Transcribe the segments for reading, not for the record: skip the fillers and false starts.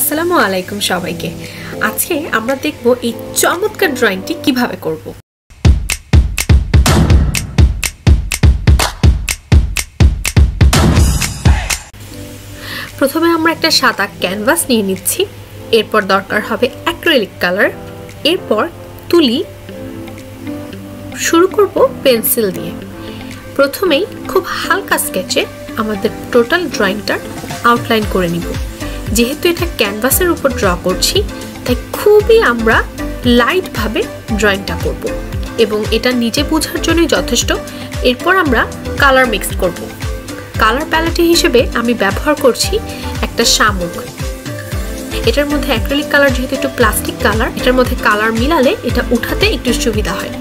আসসালামু আলাইকুম সবাইকে। আজকে আমরা দেখব এই চমৎকার ড্রয়িংটি কিভাবে করব। প্রথমে আমরা একটা সাদা ক্যানভাস নিয়ে নিচ্ছি, এরপর দরকার হবে অ্যাক্রিলিক কালার, এরপর তুলি। শুরু করব পেন্সিল দিয়ে। প্রথমেই খুব হালকা স্কেচে আমাদের টোটাল ড্রয়িংটার আউটলাইন করে নিব। যেহেতু এটা ক্যানভাসের উপর ড্র করছি, তাই খুবই আমরা লাইটভাবে ড্রয়িংটা করব এবং এটা নিজে বোঝার জন্যই যথেষ্ট। এরপর আমরা কালার মিক্স করব। কালার প্যালেট হিসেবে আমি ব্যবহার করছি একটা শামুক। এটার মধ্যে অ্যাক্রিলিক কালার যেহেতু একটু প্লাস্টিক কালার, এটার মধ্যে কালার মিলালে এটা উঠাতে একটু সুবিধা হয়।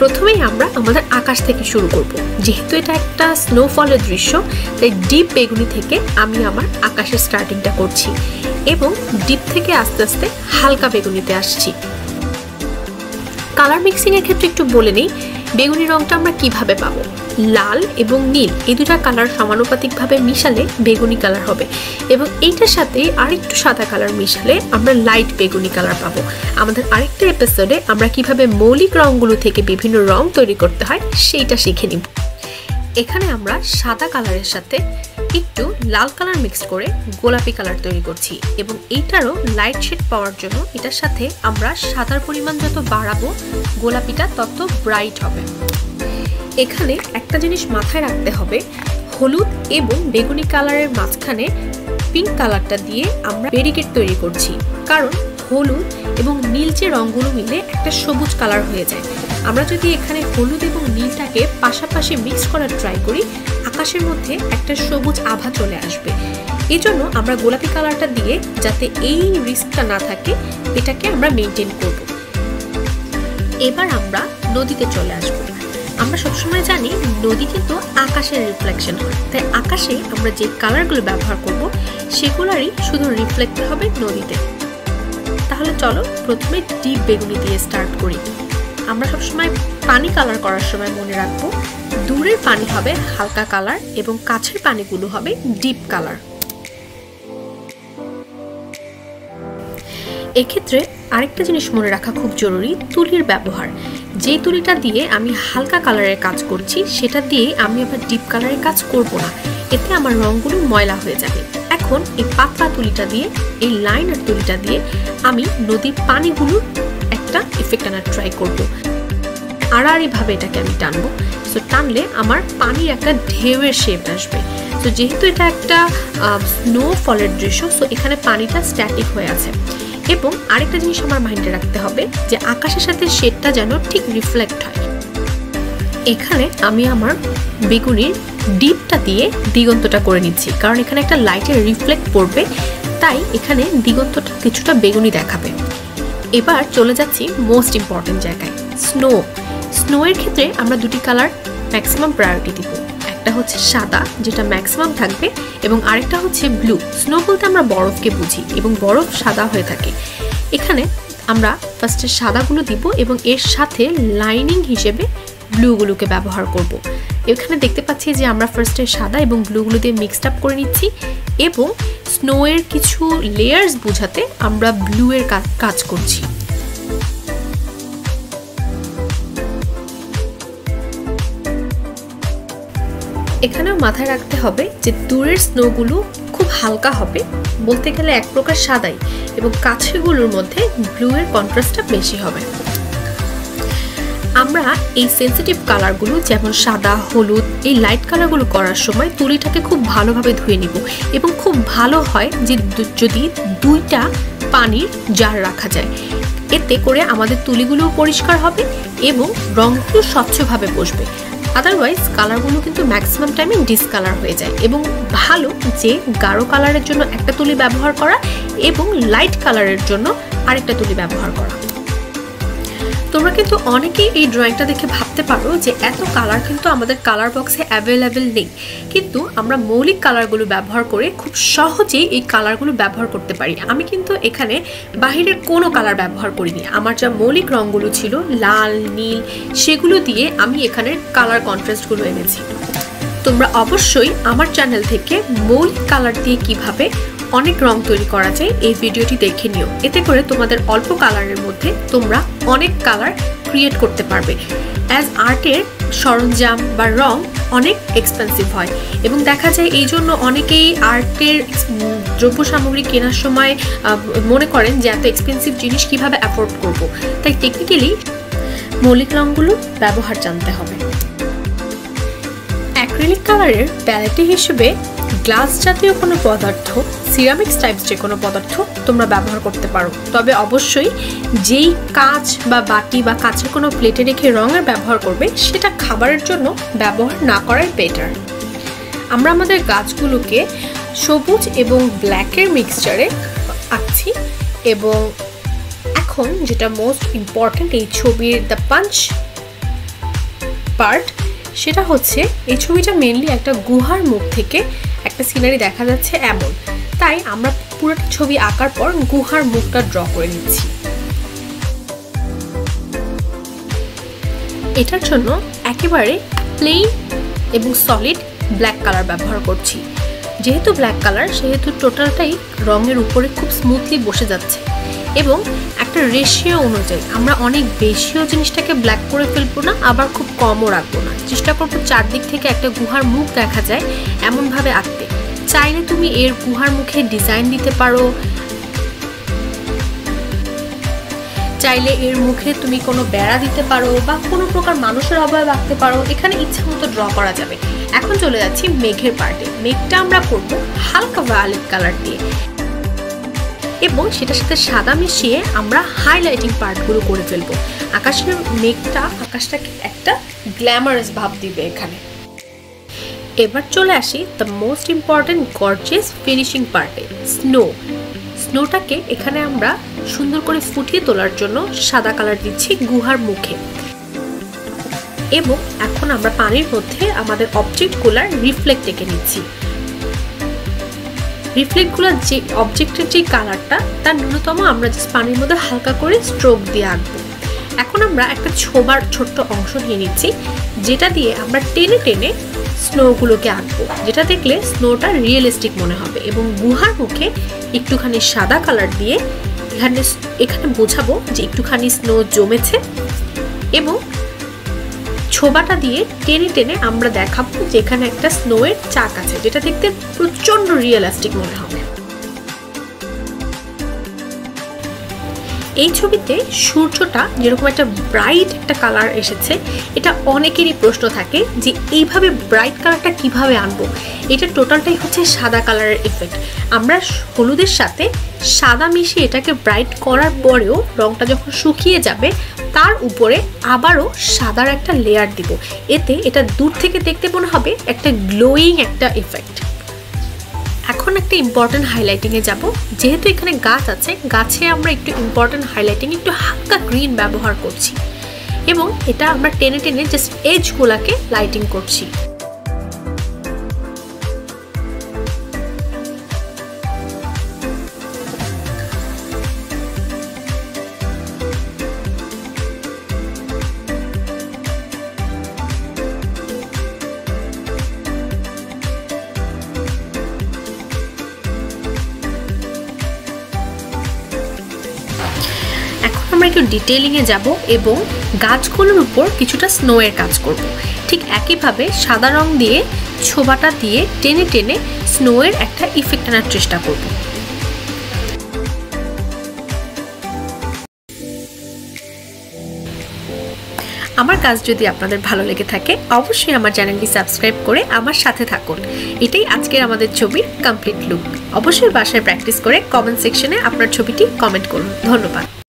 প্রথমেই আমরা আমাদের আকাশ থেকে শুরু করব। যেহেতু এটা একটা স্নোফলের দৃশ্য, তাই ডিপ বেগুনি থেকে আমি আমার আকাশের স্টার্টিংটা করছি এবং ডিপ থেকে আস্তে আস্তে হালকা বেগুনিতে আসছি। কালার মিক্সিংয়ের ক্ষেত্রে একটু বলে নিই বেগুনি রঙটা আমরা কিভাবে পাবো। লাল এবং নীল এই দুটা কালার সমানুপাতিকভাবে মিশালে বেগুনি কালার হবে এবং এইটার সাথে আরেকটু সাদা কালার মিশালে আমরা লাইট বেগুনি কালার পাবো। আমাদের আরেকটা এপিসোডে আমরা কিভাবে মৌলিক রঙগুলো থেকে বিভিন্ন রং তৈরি করতে হয় সেইটা শিখে নিব। এখানে আমরা সাদা কালারের সাথে একটু লাল কালার মিক্স করে গোলাপি কালার তৈরি করছি এবং এইটারও লাইট শেড পাওয়ার জন্য এটার সাথে আমরা সাদার পরিমাণ যত বাড়াবো গোলাপিটা তত ব্রাইট হবে। এখানে একটা জিনিস মাথায় রাখতে হবে, হলুদ এবং বেগুনি কালারের মাঝখানে পিঙ্ক কালারটা দিয়ে আমরা ব্যারিকেড তৈরি করছি, কারণ হলুদ এবং নীল যে রঙগুলো মিলে একটা সবুজ কালার হয়ে যায়। আমরা যদি এখানে হলুদ এবং নীলটাকে পাশাপাশি মিক্স করার ট্রাই করি, আকাশের মধ্যে একটা সবুজ আভা চলে আসবে। এই জন্য আমরা গোলাপি কালারটা দিয়ে, যাতে এই রিস্কটা না থাকে, এটাকে আমরা মেনটেন করব। এবার আমরা নদীতে চলে আসবো। আমরা সবসময় জানি নদী কিন্তু আকাশের রিফ্লেকশন হয়, তাই আকাশে আমরা যে কালারগুলো ব্যবহার করব সেগুলোরই শুধু রিফ্লেক্ট হবে নদীতে। তাহলে চলো প্রথমে ডিপ বেগুনি দিয়ে স্টার্ট করি। আমরা সবসময় পানি কালার করার সময় মনে রাখবো, দূরের পানি হবে হালকা কালার এবং কাছের পানিগুলো হবে ডিপ কালার। এক্ষেত্রে আরেকটা জিনিস মনে রাখা খুব জরুরি, তুলির ব্যবহার। যে তুলিটা দিয়ে আমি হালকা কালারের কাজ করছি সেটা দিয়ে আমি আবার ডিপ কালারের কাজ করব না, এতে আমার রঙগুলো ময়লা হয়ে যাবে। এখন এই পাতলা তুলিটা দিয়ে, এই লাইনার তুলিটা দিয়ে আমি নদীর পানিগুলোর একটা এফেক্ট আনার ট্রাই করব। আড়াআড়িভাবে এটাকে আমি টানবো, সো টানলে আমার পানির একটা ঢেউয়ের শেপ আসবে। তো যেহেতু এটা একটা স্নো ফলের দৃশ্য, সো এখানে পানিটা স্ট্যাটিক হয়ে আছে। এবং আরেকটা জিনিস আমার মাইন্ডে রাখতে হবে যে আকাশের সাথে শেডটা যেন ঠিক রিফ্লেক্ট হয়। এখানে আমি আমার বেগুনির ডিপটা দিয়ে দিগন্তটা করে নিচ্ছি, কারণ এখানে একটা লাইটের রিফ্লেক্ট পড়বে, তাই এখানে দিগন্তটা কিছুটা বেগুনি দেখাবে। এবার চলে যাচ্ছি মোস্ট ইম্পর্টেন্ট জায়গায়, স্নো। স্নোয়ের ক্ষেত্রে আমরা দুটি কালার ম্যাক্সিমাম প্রায়োরিটি দিব। একটা হচ্ছে সাদা, যেটা ম্যাক্সিমাম থাকবে, এবং আরেকটা হচ্ছে ব্লু। স্নো বলতে আমরা বরফকে বুঝি এবং বরফ সাদা হয়ে থাকে। এখানে আমরা ফার্স্টে সাদাগুলো দিব এবং এর সাথে লাইনিং হিসেবে ব্লুগুলোকে ব্যবহার করব। এখানে দেখতে পাচ্ছি যে আমরা ফার্স্টে সাদা এবং ব্লুগুলো দিয়ে মিক্সড আপ করে নিচ্ছি এবং স্নোয়ের কিছু লেয়ার্স বোঝাতে আমরা ব্লুয়ের কাজ করছি। এখানেও মাথায় রাখতে হবে যে দূরের স্নোগুলো খুব হালকা হবে, বলতে গেলে এক প্রকার সাদাই, এবং কাছেরগুলোর মধ্যে ব্লুয়ের কন্ট্রাস্টটা বেশি হবে। আমরা এই সেন্সিটিভ কালারগুলো, যেমন সাদা, হলুদ, এই লাইট কালারগুলো করার সময় তুলিটাকে খুব ভালোভাবে ধুয়ে নিব এবং খুব ভালো হয় যে যদি দুইটা পানির জার রাখা যায়, এতে করে আমাদের তুলিগুলোও পরিষ্কার হবে এবং রঙগুলো স্বচ্ছভাবে বসবে। আদারওয়াইজ কালারগুলো কিন্তু ম্যাক্সিমাম টাইমে ডিসকালার হয়ে যায়। এবং ভালো যে গাঢ় কালারের জন্য একটা তুলি ব্যবহার করা এবং লাইট কালারের জন্য আরেকটা তুলি ব্যবহার করা। তোমরা কিন্তু অনেকেই এই ড্রয়িংটা দেখে ভাবতে পারো যে এত কালার কিন্তু আমাদের কালার বক্সে অ্যাভেলেবেল নেই, কিন্তু আমরা মৌলিক কালারগুলো ব্যবহার করে খুব সহজেই এই কালারগুলো ব্যবহার করতে পারি। আমি কিন্তু এখানে বাহিরের কোনো কালার ব্যবহার করিনি। আমার যা মৌলিক রঙগুলো ছিল, লাল, নীল, সেগুলো দিয়ে আমি এখানের কালার কন্ট্রাস্টগুলো এনেছি। তোমরা অবশ্যই আমার চ্যানেল থেকে মৌলিক কালার দিয়ে কিভাবে अनेक रंग तैरी करा जाए भिडियोटी देखे निओ एते करे तोमादेर अल्प कालारेर मध्ये तोमरा अनेक कालार क्रिएट करते पारबे। एज आर्टेर सरंजाम बा रंग अनेक एक्सपेन्सिव हय एबं देखा जाए एइजोन्नो अनेकेई आर्टेर द्रव्य सामग्री केनार समय मने करेन जे एत एक्सपेन्सिव जिनिस किभाबे अफोर्ड करब। ताई टेक्निकली मौलिक रंगगुलो व्यवहार जानते हबे। অ্যাক্রিলিক কালারের প্যালেট হিসেবে গ্লাস জাতীয় কোনো পদার্থ সিরামিক্স টাইপস যে কোনো পদার্থ তোমরা ব্যবহার করতে পারো, তবে অবশ্যই যেই কাঁচ বা বাটি বা কাঁচের কোনো প্লেটে রেখে রঙের ব্যবহার করবে সেটা খাবারের জন্য ব্যবহার না করাই বেটার। আমরা আমাদের গাছগুলোকে সবুজ এবং ব্ল্যাকের মিক্সচারে আঁকছি এবং এখন যেটা মোস্ট ইম্পর্ট্যান্ট এই ছবির দ্য পাঞ্চ পার্ট সেটা হচ্ছে এই ছবিটা মেইনলি একটা গুহার মুখ থেকে একটা সিনারি দেখা যাচ্ছে এমন, তাই আমরা পুরোটা ছবি আঁকার পর গুহার মুখটা ড্র করে নিচ্ছি। এটার জন্য একেবারে প্লেন এবং সলিড ব্ল্যাক কালার ব্যবহার করছি। যেহেতু ব্ল্যাক কালার সেহেতু টোটালটাই রঙের উপরে খুব স্মুথলি বসে যাচ্ছে এবং একটা রেশিও অনুযায়ী আমরা অনেক বেশিও জিনিসটাকে ব্ল্যাক করে ফেলবো না, আবার খুব কমও রাখবো না। চেষ্টা করবো চারদিক থেকে একটা গুহার মুখ দেখা যায় এমনভাবে আঁকতে। চাইলে তুমি এর গুহার মুখে ডিজাইন দিতে পারো, চাইলে এর মুখে তুমি কোনো বেড়া দিতে পারো বা কোনো প্রকার মানুষের অবয়ব আঁকতে পারো, এখানে ইচ্ছা মতো ড্র করা যাবে। এখন চলে যাচ্ছি মেঘের পার্টে। মেঘটা আমরা করবো হালকা ভায়োলেট কালার দিয়ে এবং সেটার সাথে সাদা মিশিয়ে আমরা হাইলাইটিং পার্টগুলো করে ফেলবো। আকাশের মেঘটা আকাশটাকে একটা গ্ল্যামারাস ভাব দিবে এখানে। এবার চলে আসি the most important gorgeous finishing পার্টে, স্নো। স্নোটাকে এখানে আমরা সুন্দর করে ফুটিয়ে তোলার জন্য সাদা কালার দিচ্ছি গুহার মুখে এবং এখন আমরা পানির মধ্যে আমাদের অবজেক্টগুলার রিফ্লেক্ট এঁকে নিচ্ছি। রিফ্লেক্টগুলো যে অবজেক্টের যে কালারটা তার ন্যূনতম আমরা যে পানির মধ্যে হালকা করে স্ট্রোক দিয়ে আঁকবো। এখন আমরা একটা ছোবার ছোট্ট অংশ নিয়ে নিচ্ছি যেটা দিয়ে আমরা টেনে টেনে স্নোগুলোকে আঁকবো, যেটা দেখলে স্নোটা রিয়েলিস্টিক মনে হবে এবং গুহার মুখে একটুখানি সাদা কালার দিয়ে এখানে এখানে বোঝাবো যে একটুখানি স্নো জমেছে এবং ছোবাটা দিয়ে টেনে টেনে আমরা দেখাবো যেখানে একটা স্নোয়ের চাক আছে যেটা দেখতে প্রচন্ড রিয়েলিস্টিক মনে হবে। এই ছবিতে সূর্যটা যেরকম একটা ব্রাইট একটা কালার এসেছে, এটা অনেকেরই প্রশ্ন থাকে যে এইভাবে ব্রাইট কালারটা কিভাবে আনবো। এটা টোটালটাই হচ্ছে সাদা কালারের এফেক্ট। আমরা হলুদের সাথে সাদা মিশিয়ে এটাকে ব্রাইট করার পরেও রঙটা যখন শুকিয়ে যাবে তার উপরে আবারও সাদার একটা লেয়ার দিব, এতে এটা দূর থেকে দেখতে মনে হবে একটা গ্লোয়িং একটা এফেক্ট। এখন একটা ইম্পর্টেন্ট হাইলাইটিংয়ে যাব। যেহেতু এখানে গাছ আছে, গাছে আমরা একটু ইম্পর্টেন্ট হাইলাইটিং একটু হালকা গ্রিন ব্যবহার করছি এবং এটা আমরা টেনে টেনে জাস্ট এজগুলোকে লাইটিং করছি। আমরা একটু ডিটেইলিংয়ে যাব এবং গাছগুলোর উপর কিছুটা স্নোয়ের কাজ করব। ঠিক একইভাবে সাদা রং দিয়ে ছোবাটা দিয়ে টেনে টেনে স্নোয়ের একটা ইফেক্ট আনার চেষ্টা করব। আমার কাজ যদি আপনাদের ভালো লেগে থাকে অবশ্যই আমার চ্যানেলটি সাবস্ক্রাইব করে আমার সাথে থাকুন। এটাই আজকের আমাদের ছবির কমপ্লিট লুক। অবশ্যই বাসায় প্র্যাকটিস করে কমেন্ট সেকশনে আপনার ছবিটি কমেন্ট করুন। ধন্যবাদ।